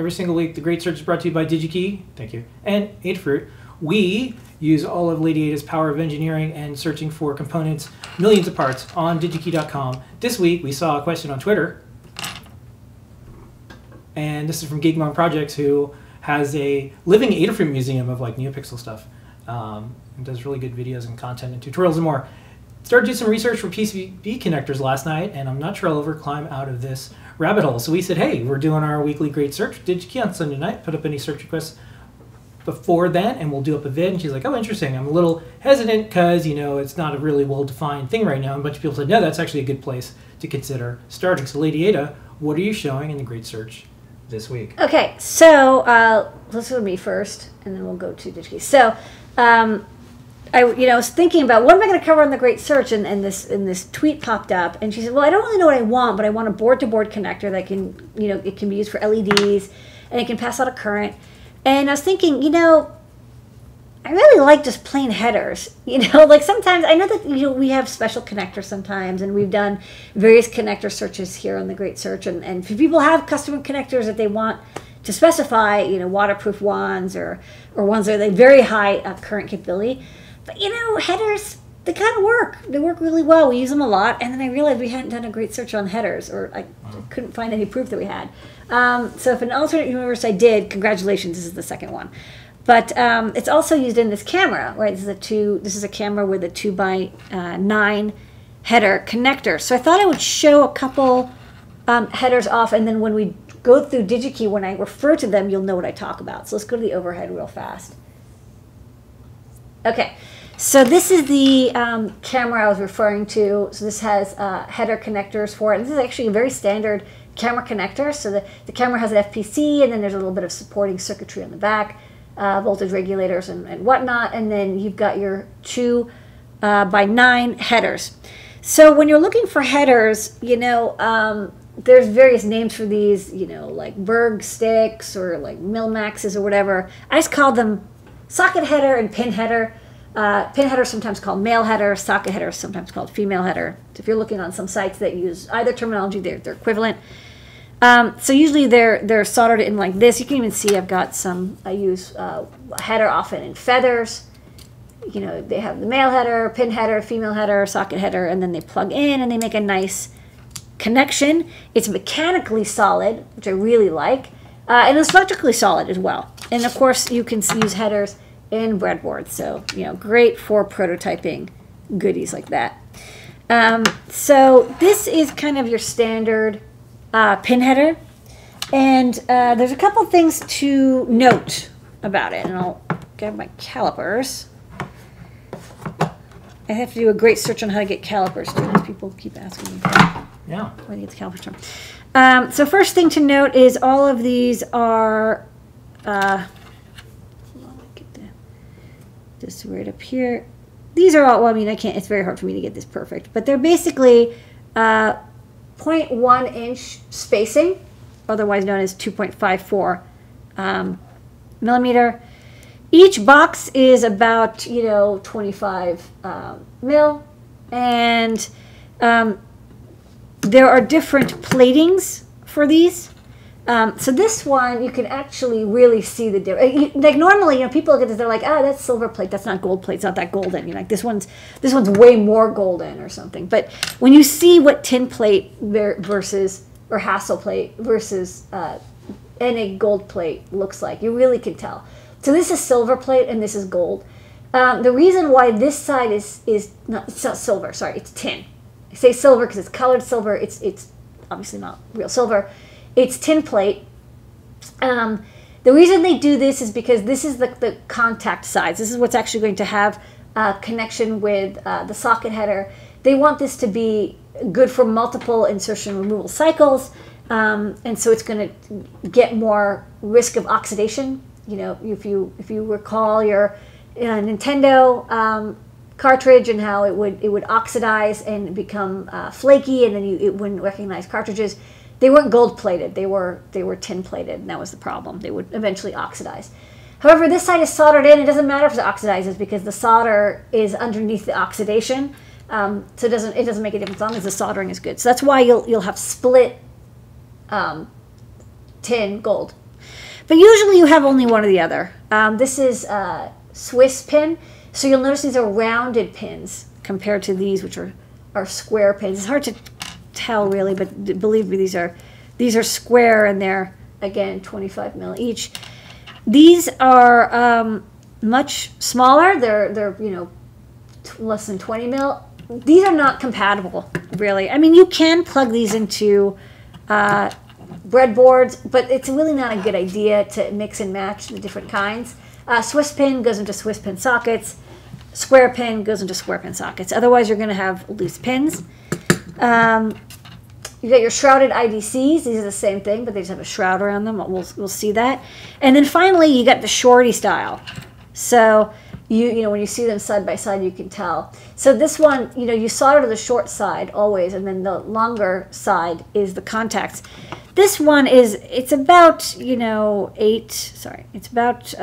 every single week. The Great Search is brought to you by DigiKey, thank you, and Adafruit. We use all of Lady Ada's power of engineering and searching for components, millions of parts, on digikey.com. This week, we saw a question on Twitter, and this is from Gigmon Projects, who has a living Adafruit museum of like NeoPixel stuff, and does really good videos and content and tutorials and more. Started doing some research for PCB connectors last night, and I'm not sure I'll ever climb out of this rabbit hole. So we said, hey, we're doing our weekly Great Search, DigiKey, on Sunday night. Put up any search requests before then, and we'll do up a vid. And she's like, oh, interesting. I'm a little hesitant because, you know, it's not a really well-defined thing right now. And a bunch of people said, no, that's actually a good place to consider starting. So Lady Ada, what are you showing in the Great Search this week? Okay, so listen to me first, and then we'll go to DigiKey. So, I was thinking about what am I going to cover on the Great Search, and this tweet popped up, and she said, well, I don't really know what I want, but I want a board-to-board connector that can, you know, it can be used for LEDs, and it can pass out a current. And I was thinking, you know, I really like just plain headers, you know, like sometimes, I know that, you know, we have special connectors sometimes, and we've done various connector searches here on the Great Search, and if people have custom connectors that they want to specify, you know, waterproof ones, or ones that are like very high current capability. But, you know, headers, they kind of work. They work really well. We use them a lot. And then I realized we hadn't done a great search on headers, or I couldn't find any proof that we had. So if an alternate universe I did, congratulations, this is the second one. But it's also used in this camera, right? This is a camera with a 2x9 header connector. So I thought I would show a couple headers off, and then when we go through DigiKey, when I refer to them, you'll know what I talk about. So let's go to the overhead real fast. Okay, so this is the camera I was referring to. So this has header connectors for it. And this is actually a very standard camera connector. So the camera has an FPC, and then there's a little bit of supporting circuitry on the back, voltage regulators and whatnot. And then you've got your 2x9 headers. So when you're looking for headers, you know, there's various names for these, you know, like Berg sticks or like Milmaxes or whatever. I just call them socket header and pin header. Pin header is sometimes called male header. Socket header is sometimes called female header. So if you're looking on some sites that use either terminology, they're equivalent. So usually they're soldered in like this. You can even see I've got some. I use header often in feathers. You know, they have the male header, pin header, female header, socket header, and then they plug in and they make a nice connection. It's mechanically solid, which I really like. And it's electrically solid as well. And of course, you can use headers in breadboards. So, you know, great for prototyping goodies like that. So this is kind of your standard pin header. And there's a couple things to note about it. And I'll grab my calipers. I have to do a great search on how to get calipers too, because people keep asking me. Yeah. Where do you get the calipers from? So first thing to note is all of these are, hold on, get the, this right up here. These are all, well, I mean, I can't, it's very hard for me to get this perfect, but they're basically 0.1 inch spacing, otherwise known as 2.54 millimeter. Each box is about, you know, 25 mil, and there are different platings for these. So this one, you can actually really see the difference. Like normally, you know, people look at this, they're like, oh, that's silver plate, that's not gold plate, it's not that golden. You're like, this one's way more golden or something. But when you see what tin plate versus, or Hassel plate versus ENIG gold plate looks like, you really can tell. So this is silver plate and this is gold. The reason why this side is not silver, sorry, it's tin. I say silver because it's colored silver. It's obviously not real silver. It's tin plate. The reason they do this is because this is the contact size. This is what's actually going to have connection with the socket header. They want this to be good for multiple insertion removal cycles, and so it's going to get more risk of oxidation. You know, if you recall your Nintendo. Cartridge and how it would oxidize and become flaky, and then it wouldn't recognize cartridges. They weren't gold plated, they were tin plated, and that was the problem. They would eventually oxidize. However, this side is soldered in. It doesn't matter if it oxidizes because the solder is underneath the oxidation, so it doesn't make a difference as long as the soldering is good. So that's why you'll have split tin gold. But usually you have only one or the other. This is Swiss pin. So you'll notice these are rounded pins compared to these, which are square pins. It's hard to tell really, but believe me, these are square and they're, again, 25 mil each. These are much smaller. They're you know, less than 20 mil. These are not compatible, really. I mean, you can plug these into breadboards, but it's really not a good idea to mix and match the different kinds. Swiss pin goes into Swiss pin sockets. Square pin goes into square pin sockets. Otherwise, you're going to have loose pins. You got your shrouded IDCs. These are the same thing, but they just have a shroud around them. We'll see that. And then finally, you got the shorty style. So you know, when you see them side by side, you can tell. So this one, you know, you solder to the short side always, and then the longer side is the contacts. This one is, it's about, you know, it's about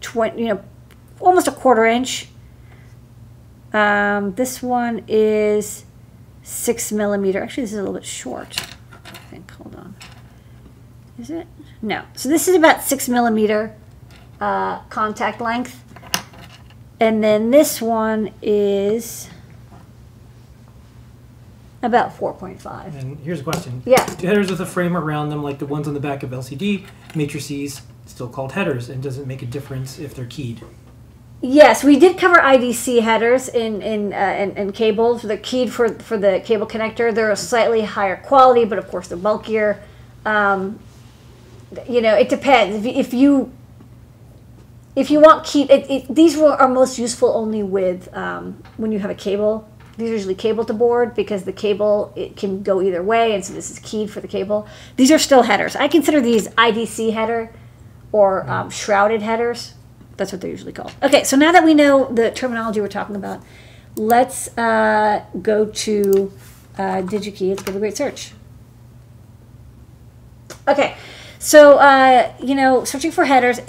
20, you know, almost a quarter inch. This one is 6 millimeter. Actually, this is a little bit short, I think. Hold on. Is it? No. So this is about 6 millimeter. Contact length, and then this one is about 4.5. And here's a question. Yeah. Do headers with a frame around them, like the ones on the back of LCD matrices, still called headers, and does it make a difference if they're keyed? Yes, we did cover IDC headers in cables. They're keyed for the cable connector. They're a slightly higher quality, but of course they're bulkier. You know, it depends. If you want keyed, these are most useful only with when you have a cable. These are usually cable to board because the cable, it can go either way, and so this is keyed for the cable. These are still headers. I consider these IDC header or shrouded headers. That's what they're usually called. Okay, so now that we know the terminology we're talking about, let's go to DigiKey. Let's give a great search. Okay. So, you know, searching for headers,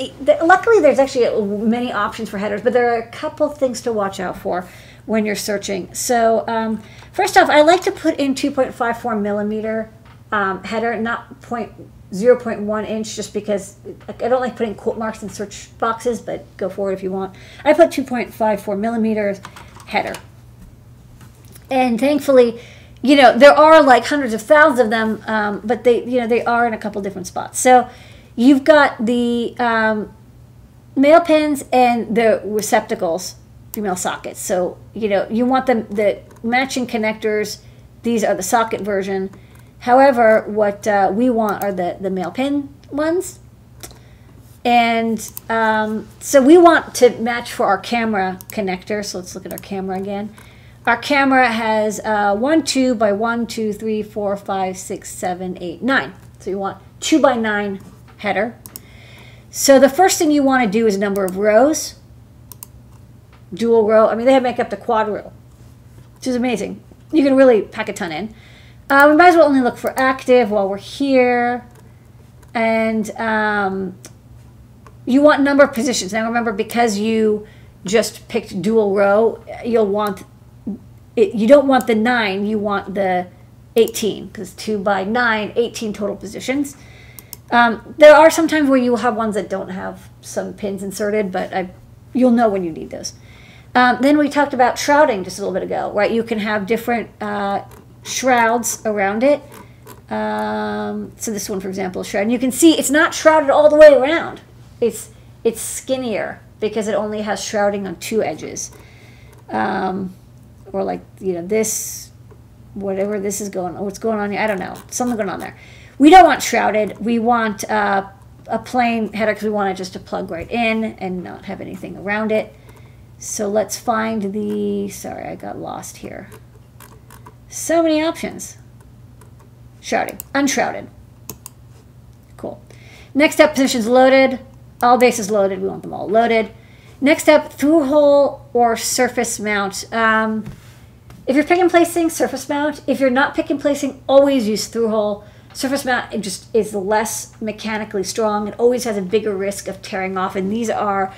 luckily there's actually many options for headers, but there are a couple things to watch out for when you're searching. So, first off, I like to put in 2.54 millimeter header, not 0.1 inch, just because I don't like putting quote marks in search boxes, but go for it if you want. I put 2.54 millimeters header. And thankfully, you know, there are like hundreds of thousands of them, but they, you know, they are in a couple different spots. So you've got the male pins and the receptacles, female sockets. So, you know, you want them, the matching connectors. These are the socket version. However, what we want are the male pin ones. And so we want to match for our camera connector. So let's look at our camera again. Our camera has 1, 2 by 1, 2, 3, 4, 5, 6, 7, 8, 9. So you want 2 by 9 header. So the first thing you want to do is number of rows, dual row. I mean, they make up the quad row, which is amazing. You can really pack a ton in. We might as well only look for active while we're here. And you want number of positions. Now remember, because you just picked dual row, you'll want... you don't want the 9, you want the 18, because 2 by 9, 18 total positions. There are some times where you have ones that don't have some pins inserted, but you'll know when you need those. Then we talked about shrouding just a little bit ago, right? You can have different shrouds around it. So this one, for example, is shrouded. And you can see it's not shrouded all the way around. It's skinnier because it only has shrouding on 2 edges. Or like, you know, this, whatever this is going on, what's going on here, I don't know, something going on there. We don't want shrouded. We want a plain header because we want it just to plug right in and not have anything around it. So let's find the, sorry, I got lost here. So many options. Shrouding, unshrouded. Cool. Next up, positions loaded. All bases loaded. We want them all loaded. Next up, through-hole or surface mount. If you're pick and placing, surface mount. If you're not pick and placing, always use through-hole. Surface mount, it just is less mechanically strong. It always has a bigger risk of tearing off, and these are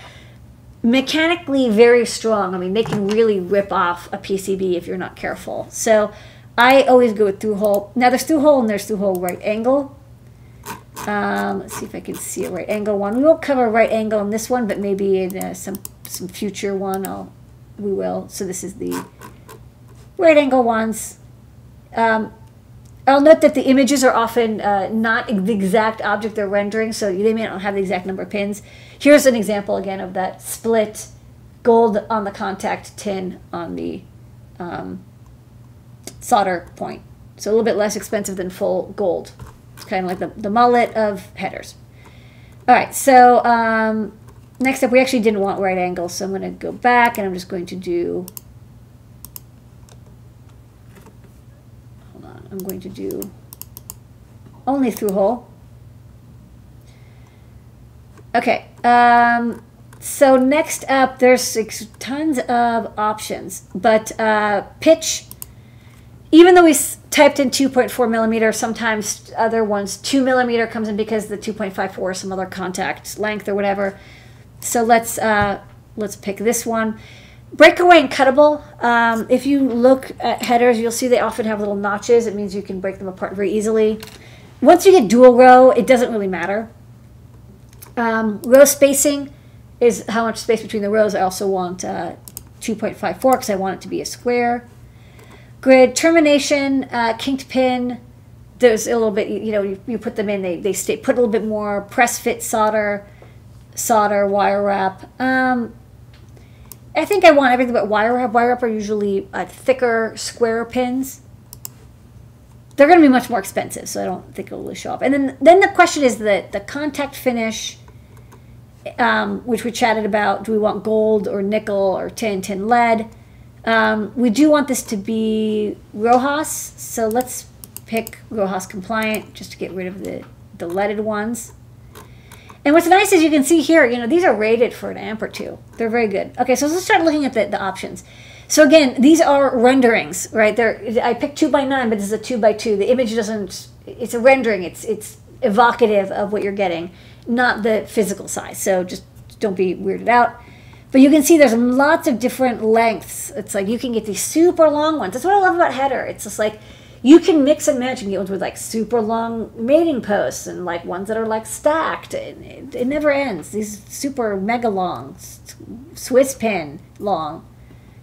mechanically very strong. I mean, they can really rip off a PCB if you're not careful. So I always go with through-hole. Now, there's through-hole and there's through-hole right angle. Let's see if I can see a right angle one. We won't cover a right angle in this one, but maybe in some future one we will. So this is the right angle ones. I'll note that the images are often not the exact object they're rendering, so they may not have the exact number of pins. Here's an example again of that split gold on the contact, tin on the solder point. So a little bit less expensive than full gold. It's kind of like the mullet of headers. All right, so next up, we actually didn't want right angles, so I'm going to go back and I'm just going to do... I'm going to do only through hole. Okay, so next up, there's tons of options, but pitch, even though we typed in 2.4 millimeter, sometimes other ones, 2 millimeter comes in because the 2.54 or some other contact length or whatever. So let's pick this one. Breakaway and cuttable. If you look at headers, you'll see they often have little notches. It means you can break them apart very easily. Once you get dual row, it doesn't really matter. Row spacing is how much space between the rows. I also want 2.54 because I want it to be a square. Grid termination, kinked pin. There's a little bit, you know, you put them in, they stay. Put a little bit more press fit solder, wire wrap. I think I want everything but wire wrap. Wire wrap are usually thicker, square pins. They're going to be much more expensive, so I don't think it'll really show up. And then the question is the contact finish, which we chatted about. Do we want gold or nickel or tin lead? We do want this to be RoHS, so let's pick RoHS compliant just to get rid of the leaded ones. And what's nice is you can see here, you know, these are rated for an amp or two. They're very good. Okay, so let's start looking at the options. So again, these are renderings, right? I picked 2x9, but this is a 2x2. The image doesn't, it's a rendering. It's evocative of what you're getting, not the physical size. So just don't be weirded out. But you can see there's lots of different lengths. It's like you can get these super long ones. That's what I love about header. It's just like, you can mix and match and get ones with like super long mating posts and like ones that are like stacked. It never ends. These super mega long, Swiss pin long,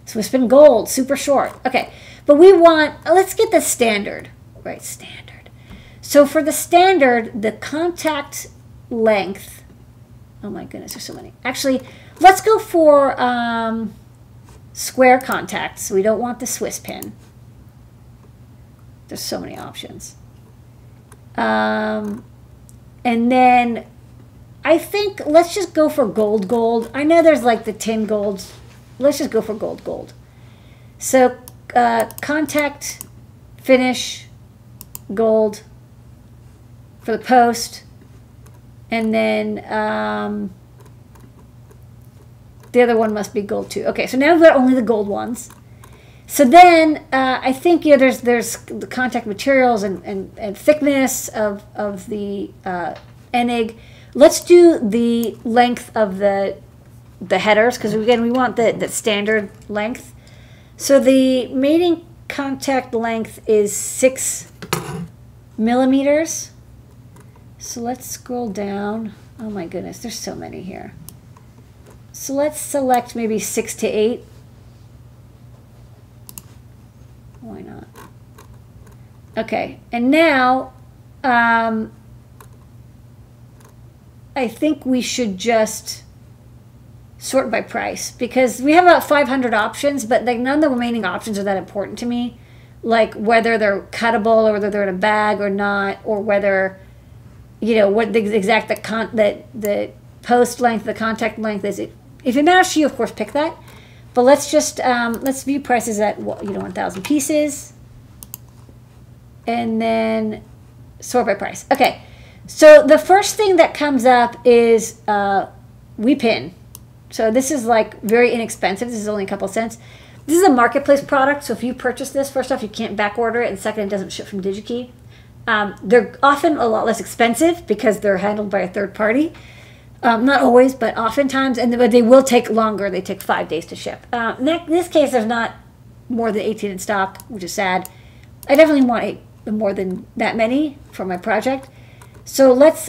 Swiss pin gold, super short. Okay, but we want, let's get the standard, right? Standard. So for the standard, the contact length, oh my goodness, there's so many. Actually, let's go for square contacts. We don't want the Swiss pin. There's so many options. And then I think let's just go for gold. I know there's like the tin gold. Let's just go for gold. So contact, finish, gold for the post. And then the other one must be gold too. Okay, so now we've got only the gold ones. So then I think, you know, there's the contact materials and thickness of the ENIG. Let's do the length of the headers because, again, we want the standard length. So the mating contact length is 6 millimeters. So let's scroll down. Oh, my goodness, there's so many here. So let's select maybe 6 to 8. Why not? Okay, and now I think we should just sort by price because we have about 500 options, but like none of the remaining options are that important to me, like whether they're cuttable or whether they're in a bag or not, or whether, you know, what the exact the post length, the contact length is. If it matters to you, of course, pick that. But let's just, let's view prices at, well, you know, 1,000 pieces. And then sort by price. Okay, so the first thing that comes up is WePin. So this is like very inexpensive. This is only a couple cents. This is a marketplace product. So if you purchase this, first off, you can't back order it. And second, it doesn't ship from DigiKey. They're often a lot less expensive because they're handled by a third party. Not always, but oftentimes, and they will take longer. They take 5 days to ship. In this case, there's not more than 18 in stock, which is sad. I definitely want more than that many for my project. So let's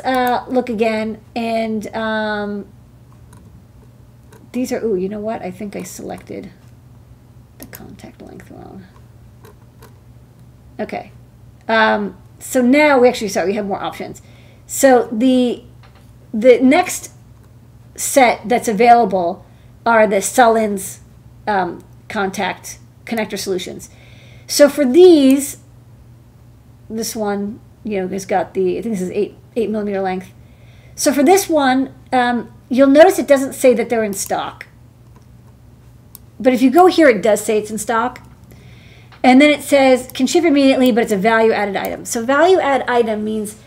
look again, and these are, ooh, you know what? I think I selected the contact length wrong. Okay. So now we actually, sorry, we have more options. So the next set that's available are the Sullins contact connector solutions. So for these, this one, you know, has got the, I think this is 8mm length. So for this one, you'll notice it doesn't say that they're in stock. But if you go here, it does say it's in stock. And then it says, can ship immediately, but it's a value-added item. So value-added item means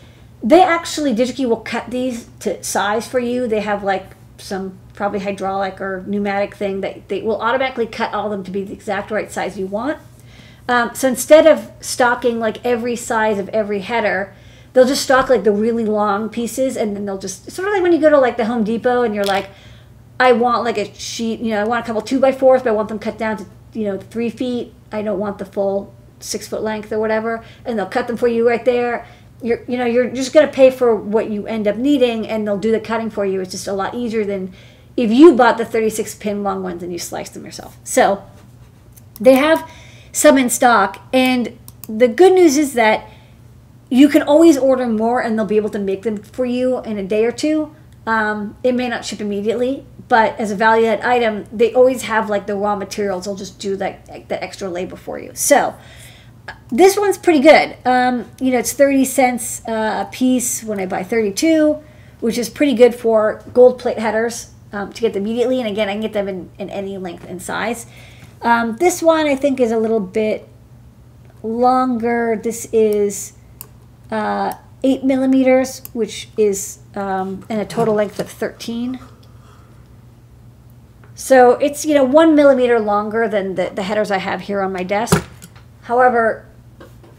they actually, DigiKey will cut these to size for you. They have like some probably hydraulic or pneumatic thing that they will automatically cut all of them to be the exact right size you want. So instead of stocking like every size of every header, they'll just stock like the really long pieces, and then they'll just, sort of like when you go to like the Home Depot and you're like, I want like a sheet, you know, I want a couple 2x4s, but I want them cut down to, you know, 3 feet. I don't want the full 6 foot length or whatever, and they'll cut them for you right there. You're, you know, you're just going to pay for what you end up needing, and they'll do the cutting for you. It's just a lot easier than if you bought the 36-pin long ones and you sliced them yourself. So they have some in stock, and the good news is that you can always order more, and they'll be able to make them for you in a day or two. It may not ship immediately, but as a value-added item, they always have like the raw materials. They'll just do like that extra labor for you. So this one's pretty good. You know, it's 30 cents a piece when I buy 32, which is pretty good for gold plate headers to get them immediately. And again, I can get them in any length and size. This one I think is a little bit longer. This is 8mm, which is in a total length of 13. So it's, you know, 1mm longer than the headers I have here on my desk. However,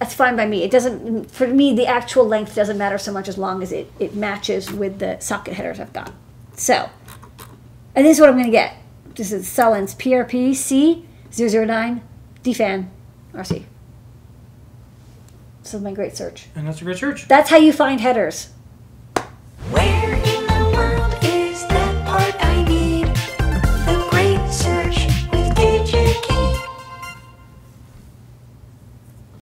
that's fine by me. It doesn't, for me, the actual length doesn't matter so much as long as it matches with the socket headers I've got. So, and this is what I'm going to get. This is Sullins PRP C 009 DFAN RC. This is my great search. And that's a great search. That's how you find headers.